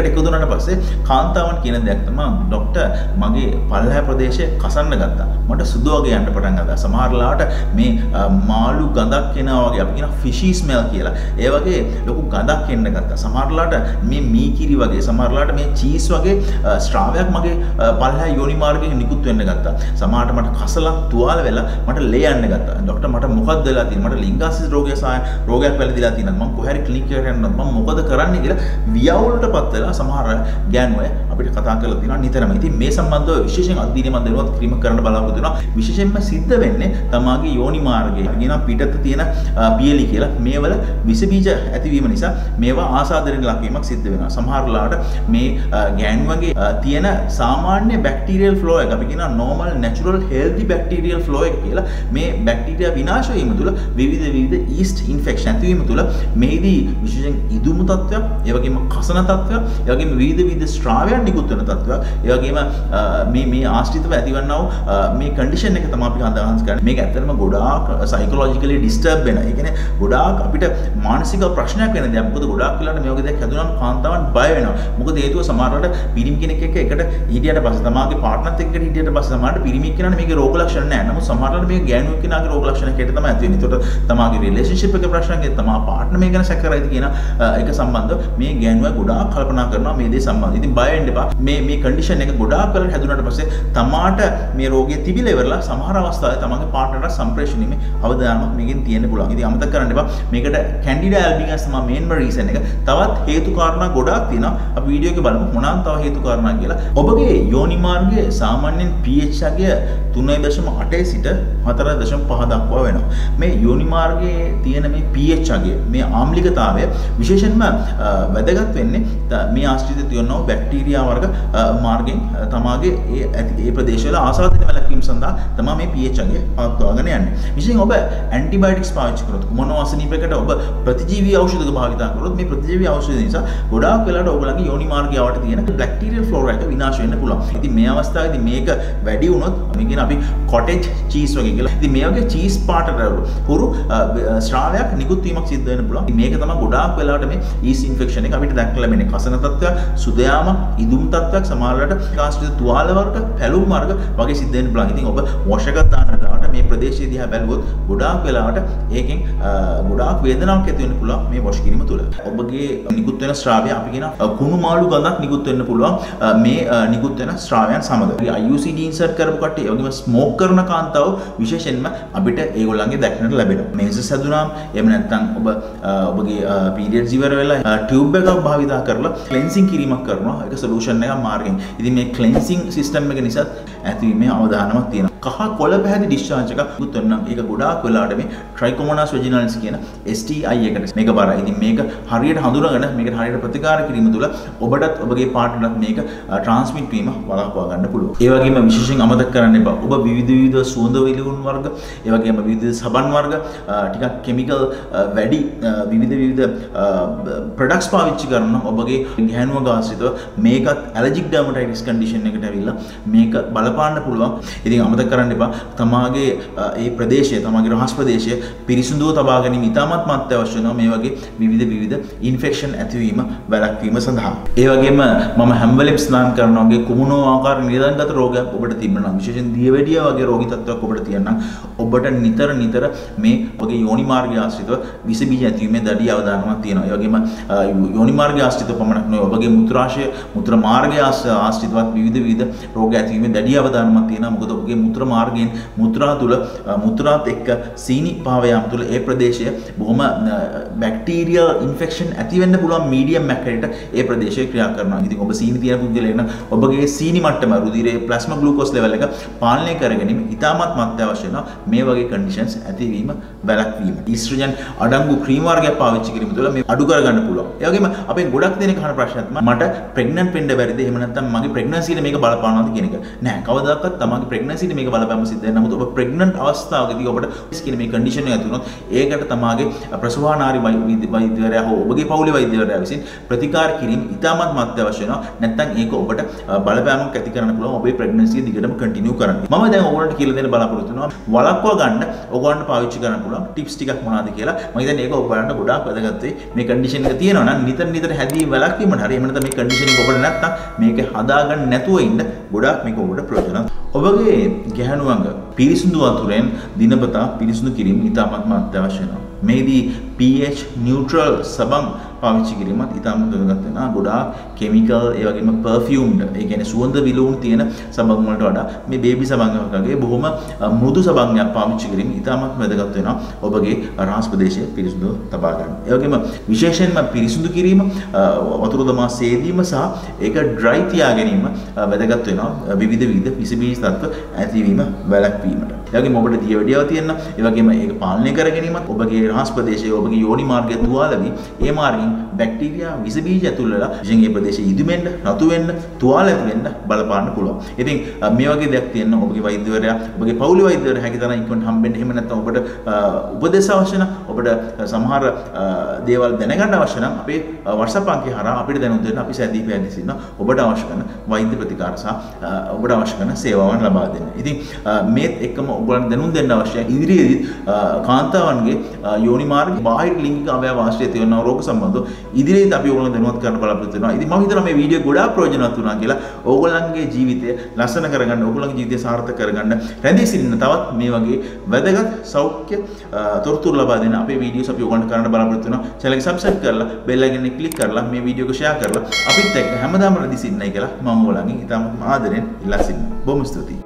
එකට එකතු වුණාට පස්සේ කාන්තාවන් කියන දෙයක් තමයි ડોක්ටර් මගේ පල්ලෙහා ප්‍රදේශය කසන්න ගත්තා. මට සුදු වගේ යන්න පටන් ගත්තා. සමහර ලාවට මේ මාළු ගඳක් එනවා වගේ අපි කියන ෆිෂි ස්මෙල් කියලා. ඒ වගේ ලොකු ගඳක් එන්න ගත්තා. සමහර ලාවට මේ මී කිරි වගේ සමහර ලාවට මේ චීස් වගේ ස්රාවයක් මගේ පල්ලෙහා යෝනි මාර්ගයෙන් නිකුත් වෙන්න ගත්තා. සමහරට මට කසලා තුවාල වෙලා මට ලේ යන්න ගත්තා. ડોක්ටර් මට මොකක්ද වෙලා තියෙන්නේ? මට ලිංගාසිස් රෝගයක් පැලදිලා තියෙනවා. මම කොහරි ක්ලිනික් එකට යන්න මම මොකද කරන්නේ කියලා වියවුලට පත් වෙලා සමහර ගෑනුවය අපිට කතා කරලා තියෙනවා නිතරම. ඉතින් මේ සම්බන්ධව විශේෂයෙන් අධ්‍යයනය මම දෙනවත් ක්‍රීම කරන්න බලාපොරොත්තු වෙනවා. විශේෂයෙන්ම සිද්ධ වෙන්නේ තමාගේ යෝනි මාර්ගයේ කියන පිටත තියෙන පියලි කියලා මේවල විස බීජ ඇතිවීම නිසා මේවා ආසාදරණ ලක්වීමක් සිද්ධ වෙනවා. සමහර වෙලාවට මේ ගෑනුවගේ තියෙන සාමාන්‍ය බැක්ටීරියල් ෆ්ලෝ එක අපි කියනවා normal natural healthy bacterial flow එක කියලා. මේ බැක්ටීරියා විනාශ වීම තුළ විවිධ yeast infection ඇතිවීම තුළ මේදී විශේෂයෙන් ඉදුමු තත්ත්වයක්, ඒ වගේම කසන තත්ත්වයක්, ඒ වගේම විවිධ ස්‍රාවයන් නිකුත් වෙන තත්ත්වයක්, ඒ වගේම මේ ආශ්‍රිතව ඇතිවන්නා වූ මේ කන්ඩිෂන් එක තමයි අපි හඳුන්වන්නේ කරන්නේ. මේක ඇත්තටම ගොඩාක් සයිකොලොජිකලි ඩිස්ටර්බ් වෙන. ඒ කියන්නේ ගොඩාක් අපිට මානසික ප්‍රශ්නයක් වෙන දෙයක්. මොකද ගොඩාක් වෙලාවට මේ වගේ දෙයක් හැදුනම කාන්තාවන් බය වෙනවා. මොකද හේතුව සමහරවිට පිරිමි කෙනෙක් එක්ක එකට හිටියට පස්සේ තමාගේ පාර්ට්නර්ත් එක්ක හිටියට පස්සේ සමහරවිට පිරිමි කෙනාට මේකේ රෝග ලක්ෂණ නැහැ. නමුත් සමහරවිට මේ ගෑනුවෙක් කෙනාගේ රෝග ලක්ෂණ කේට තමයි ඇති වෙන්නේ. ඒකට තමාගේ රිලේෂන්ෂිප් එකේ ප්‍රශ්නයක්, ඒ තමා පාර්ට්නර් මේ ගැන සැක කරයිද කියන එක සම්බන්ධව මේ ගෑනුවා ගොඩාක් කල්පනා කරනවා මේ දේ සම්බන්ධ. ඉතින් බය වෙන්න එපා. මේ කන්ඩිෂන් එක ගොඩාක් වෙලාවට හැදුනට පස්සේ තමාට මේ රෝගය තිබිලා ඉවරලා සමහර අවස්ථාවේ තමන්ගේ පාර්ට්නර්ට සම්ප්‍රේෂණීමේ අවධානමක් මේකෙන් තියෙන්න පුළුවන්. ඉතින් අමතක කරන්න එපා. මේකට කැන්ඩිඩා ඇල්බිගස් තමයි මේන්ම රීසන් එක. තවත් හේතු කාරණා ගොඩාක් තියෙනවා. අපි වීඩියෝ එකේ බලමු මොනවාන් තව හේතු කාරණා කියලා. ඔබගේ යෝනි මාර්ගයේ සාමාන්‍යයෙන් pH අගය 3.8 සිට 4.5 දක්වා වෙනවා. මේ යෝනි මාර්ගයේ තියෙන මේ pH අගය, මේ ආම්ලිකතාවය විශේෂයෙන්ම වැදගත් වෙන්නේ මේ ආශ්‍රිත තියනෝ බැක්ටීරියා වර්ග මාර්ගෙන් තමාගේ ඒ ප්‍රදේශවල ආසාදනය වැළැක්වීම සඳහා තමයි මේ pH අගය පවත්වාගෙන යන්නේ. විශේෂයෙන් ඔබ ඇන්ටිබයොටික්ස් පාවිච්චි කරොත්, මොනවාසනීපයකට ඔබ ප්‍රතිජීවී ඖෂධක භාවිතා කරොත් මේ ප්‍රතිජීවී ඖෂධ නිසා ගොඩාක් වෙලාවට ඔබලගේ යෝනි මාර්ගය වලට තියෙන බැක්ටීරියල් ෆ්ලෝරා එක විනාශ වෙන්න පුළුවන්. ඉතින් මේ අවස්ථාවේදී මේක වැඩි වුණොත් මේ කියන අපි කොටෙජ් චීස් වගේ කියලා. ඉතින් මේ වගේ චීස් පාටට හුරු ස්‍රාවයක් නිකුත් වීමක් සිද්ධ වෙන්න පුළුවන්. ඉතින් මේක තමයි ගොඩාක් වෙලාවට මේ yeast infection එක අපිට දැක්කලා මෙන්නේ කසන තත්ත්වයක්, සුදයාම, ඉදුම් තත්ත්වයක්, සමහරවිට කාශ්‍රිත තුවාල වර්ග, පැලුම් වර්ග වගේ සිද්ධ වෙන්න පුළුවන්. ඉතින් ඔබ වොෂ් එකක් දාන දාට මේ ප්‍රදේශය දිහා බැලුවොත් ගොඩාක් වෙලාවට ඒකෙන් ගොඩාක් වේදනාවක් ඇති වෙන්න පුළුවන් මේ වොෂ් කිරීම තුළ. ඔබගේ නිකුත් වෙන ස්‍රාවය අපි කියන කුණු මාළු ගඳක් නිකුත් වෙන්න පුළුවන් මේ නිකුත් වෙන ස්‍රාවයන් සමග. IUCD insert කරපු කට්ටිය, ඒ වගේම ස්මෝක් කරන කාන්තාව විශේෂයෙන්ම අපිට ඒගොල්ලන්ගේ දැක්නට ලැබෙනවා. මේසස් හැදුනාම, එහෙම නැත්නම් ඔබ ඔබගේ පීරියඩ්ස් ඉවර වෙලා ටියුබ් එකක් භාවිතා කරලා ක්ලෙන්සින් කිරීමක් කරනවා ඒක සොලියුෂන් එකක් මාර්ගෙන්. ඉතින් මේ ක්ලෙන්සින් සිස්ටම් එක නිසා ඇතිවීමේ අවධානමක් තියෙනවා. කහ කොළ පැහැති ඩිස්චාර්ජ් එකක් උත්තරනම් ඒක ගොඩාක් වෙලාට මේ ට්‍රයිකොමොනාස් වෙජිනල්ස් කියන STI එකට මේක බරයි. ඉතින් මේක හරියට හඳුනාගෙන මේකට හරියට ප්‍රතිකාර කිරීම තුළ ඔබටත් ඔබගේ පාර්ට්නර්ටත් මේක ට්‍රාන්ස්මිට් වීම වළක්වා ගන්න පුළුවන්. ඒ වගේම විශේෂයෙන් අමතක කරන්න එපා. ඔබ විවිධ සුවඳ විලවුන් වර්ග, ඒ වගේම විවිධ සබන් වර්ග, ටිකක් කෙමිකල් වැඩි විවිධ ප්‍රොඩක්ට්ස් පාවිච්චි කරන ඔබගේ ගැහණුව ආශ්‍රිතව මේකත් ඇලර්ජික් ඩර්මටයිටිස් කන්ඩිෂන් එකට ඇවිල්ලා මේක බලපාන්න පුළුවන්. ඉතින් අමතක කරන්න එපා. තමාගේ ඒ ප්‍රදේශය, තමාගේ රහස් ප්‍රදේශය පිරිසිදුව තබා ගැනීම ඉතාමත් අත්‍යවශ්‍ය වෙනවා මේ වගේ විවිධ ඉන්ෆෙක්ෂන් ඇතිවීම වැළැක්වීම සඳහා. ඒ වගේම මම හැම වෙලෙම ස්නාන කරනවා වගේ කුමනෝ ආකාර නිරන්තර රෝගයක් ඔබට තිබෙනවා. විශේෂයෙන් දියවැඩිය වගේ රෝගී තත්ත්වයක් ඔබට තියෙනනම් ඔබට නිතර මේ ඔබගේ යෝනි මාර්ගය ආශ්‍රිතව විස බීජ ඇතිවීමේ දඩිය අවධානමක් තියෙනවා. ඒ වගේම යෝනි මාර්ගය ආශ්‍රිතව පමණක් නෙවෙයි ඔබගේ මුත්‍රාශය, මුත්‍ර මාර්ගය ආශ්‍රිතවත් විවිධ රෝග ඇතිවීමේ දැඩි අවධානමක් තියෙනවා. මොකද ඔබගේ මුත්‍ර මාර්ගයෙන් මුත්‍රා තුළ මුත්‍රාත් එක්ක සීනි පාවයාම තුළ ඒ ප්‍රදේශය බොහොම බැක්ටීරියල් ඉන්ෆෙක්ෂන් ඇති වෙන්න පුළුවන් මීඩියම් එකකට ඒ ප්‍රදේශය ක්‍රියා කරනවා. ඉතින් ඔබ සීනි තියෙන පුද්ගලයන් ඔබගේ සීනි මට්ටම රුධිරයේ ප්ලාස්මා ග්ලූකෝස් ලෙවල් එක පාලනය කරගැනීම ඉතාමත් අත්‍යවශ්‍ය වෙනවා මේ වගේ කන්ඩිෂන්ස් ඇතිවීම වැළැක්වීම. ඊස්ට්‍රජන් අඩංගු ක්‍රීම් වර්ගයක් පාවිච්චි කිරීම තුළ මේ අඩු කර ගන්න පුළුවන්. ඒ වගේම අපේ ගොඩක් දෙනෙක් අහන ප්‍රශ්නයක් තමයි මට ප්‍රෙග්නන්ට් වෙන්න බැරිද? එහෙම නැත්නම් මගේ ප්‍රෙග්නන්සියට මේක බලපානවද කියන එක. නෑ, කවදාකවත් තමන්ගේ ප්‍රෙග්නන්සියට මේක බලපෑම සිද්ධ වෙන්නේ නැහැ. නමුත් ඔබ pregnant අවස්ථාවකදී ඔබට ස්කින් මේ කන්ඩිෂන් එක ඇති වුණොත් ඒකට තමාගේ ප්‍රසවානාරි වෛද්‍යවරයා හෝ ඔබගේ පවුලේ වෛද්‍යවරයා විසින් ප්‍රතිකාර කිරීම ඉතාමත් අත්‍යවශ්‍ය වෙනවා. නැත්නම් ඒක ඔබට බලපෑමක් ඇති කරන්න පුළුවන් ඔබේ pregnancy දිගටම continue කරන්න. මම දැන් ඔයගොල්ලන්ට කියලා දෙන්න බලාපොරොත්තු වෙනවා වළක්වා ගන්න ඔයගොල්ලන්ට පාවිච්චි කරන්න පුළුවන් ටිප්ස් ටිකක් මොනවද කියලා. මම හිතන්නේ ඒක ඔබ බලන්න ගොඩාක් වැදගත් වෙයි. මේ කන්ඩිෂන් එක තියෙනවා නම් නිතර හැදී වළක්වීමට හරි එහෙම නැත්නම් මේ කන්ඩිෂන් එක ඔබට නැත්නම් මේක හදාගන්න නැතුව ඉන්න ගොඩාක් මේක ඔබට ප්‍රයෝජනවත්. ඔබගේ ගැහණුවඟ පිරිසිදු වතුරෙන් දිනපතා පිරිසිදු කිරීම ඉතාමත්ම අත්‍යවශ්‍ය වෙනවා. මේදී pH neutral සබන් පාවිච්චි කිරීමත් ඉතාමත් වැදගත් වෙනවා. ගොඩාක් chemical ඒ වගේම perfumed ඒ කියන්නේ සුවඳ විලවුන් තියෙන සබන් වලට වඩා මේ baby සබන් වගේ බොහොම මෘදු සබන්යක් පාවිච්චි කිරීම ඉතාමත් වැදගත් වෙනවා. ඔබගේ රාස් ප්‍රදේශය පිරිසිදු තබා ගන්න. ඒ වගේම විශේෂයෙන්ම පිරිසිදු කිරීම වතුර දමා සේදීම සහ ඒක dry තියා ගැනීම වැදගත් වෙනවා. විවිධ විස බීජ තත්ත්ව ඇතිවීම වැළැක්වීමට. ඒ වගේම ඔබට දිය වැඩියව තියෙනවා. ඒ වගේම ඒක පාලනය කර ගැනීමත් ඔබගේ රාස් ප්‍රදේශයේ ඔබගේ යෝනි මාර්ගය තුවාලවි ඒ මාර්ගයෙන් බැක්ටීරියා විස බීජ ඇතුළේලා ජීන් ඒ ප්‍රදේශයේ ඉදුමෙන්න නතු වෙන්න තුවාල ඇති වෙන්න බලපාන්න පුළුවන්. ඉතින් මේ වගේ දෙයක් තියෙන ඔබගේ වෛද්‍යවරයා ඔබගේ පවුලේ වෛද්‍යවරයා හැකි තරම් ඉක්මනට හම්බෙන්න එහෙම නැත්නම් ඔබට උපදෙස් අවශ්‍ය නම් ඔබට සමහර දේවල් දැනගන්න අවශ්‍ය නම් අපේ WhatsApp අංකය හරහා අපිට දැනුම් දෙන්න අපි සැදී පැහැදිලි සින්න ඔබට අවශ්‍ය කරන වෛද්‍ය ප්‍රතිකාර සහ ඔබට අවශ්‍ය කරන සේවාවන් ලබා දෙන්න. ඉතින් මේත් එක්කම ඔයගලන් දැනුම් දෙන්න අවශ්‍යයි ඉදිරියේදී කාන්තාවන්ගේ යෝනි මාර්ග බාහිර ලිංගික අවයව ආශ්‍රය තියෙන රෝග සම්බන්ධ ඉදිරියේදී අපි ඔයගොල්ලන් දැනුවත් කරන්න බලාපොරොත්තු වෙනවා. ඉතින් මම හිතනවා මේ වීඩියෝ ගොඩාක් ප්‍රයෝජනවත් වුණා කියලා. ඔයගොල්ලන්ගේ ජීවිතය ලස්සන කරගන්න, ඔයගොල්ලන්ගේ ජීවිතය සාර්ථක කරගන්න රැඳී සිටින්න තවත් මේ වගේ වැදගත් සෞඛ්‍ය තොරතුරු ලබා දෙන අපේ වීඩියෝස් අපි ඔයගොල්ලන්ට කරන්න බලාපොරොත්තු වෙනවා. channel එක subscribe කරලා bell icon එක click කරලා මේ වීඩියෝ එක share කරලා අපිත් එක්ක හැමදාම රැඳී සිටින්නයි කියලා මම ඔයගොල්ලන්ගෙන් ඉතාම ආදරෙන් ඉල්ලා සිටිනවා. බොහොම ස්තුතියි.